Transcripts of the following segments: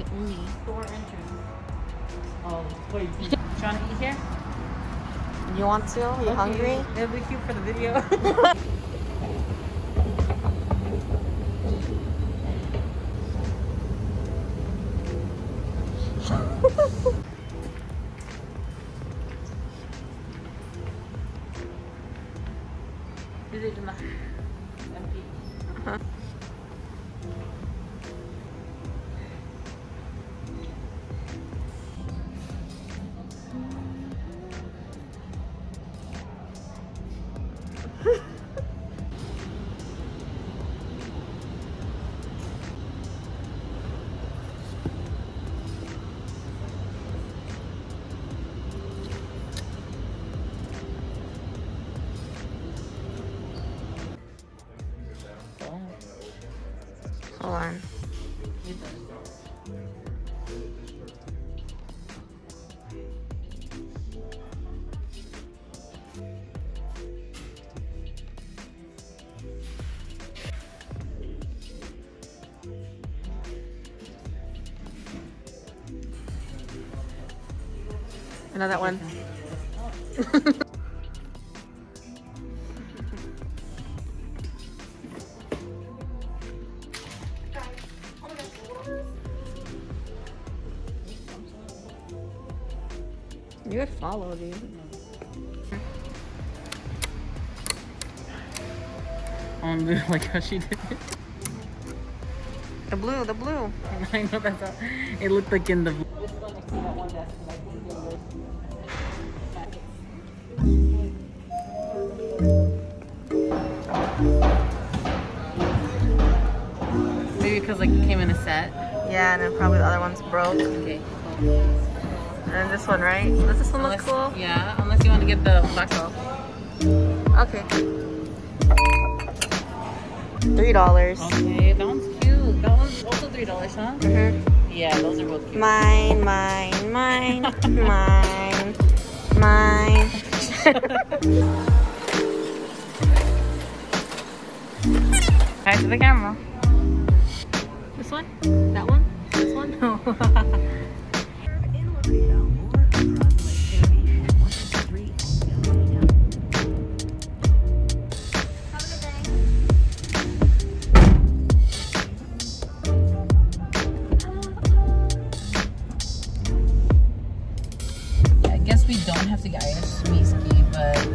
it Uli? Door entrance. Oh, wait. Do you want to eat here? You want to? You okay. Hungry? It'll be cute for the video. This is not empty. Hold on. Another one. You would follow, dude. Oh, like how she did it. The blue. I know that's how it looked like in the blue. Maybe because like it came in a set. Yeah, and then probably the other one's broke. Okay, cool. And this one, right? Does this one look cool? Yeah, unless you want to get the buckle. Okay. $3. Okay, that one's cute. That one's also $3, huh? Mm-hmm. Yeah, those are both cute. Mine. Back to the camera. This one? That one? This one? No. We don't have to get Irish whiskey, but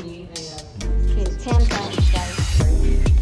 okay, $10, guys.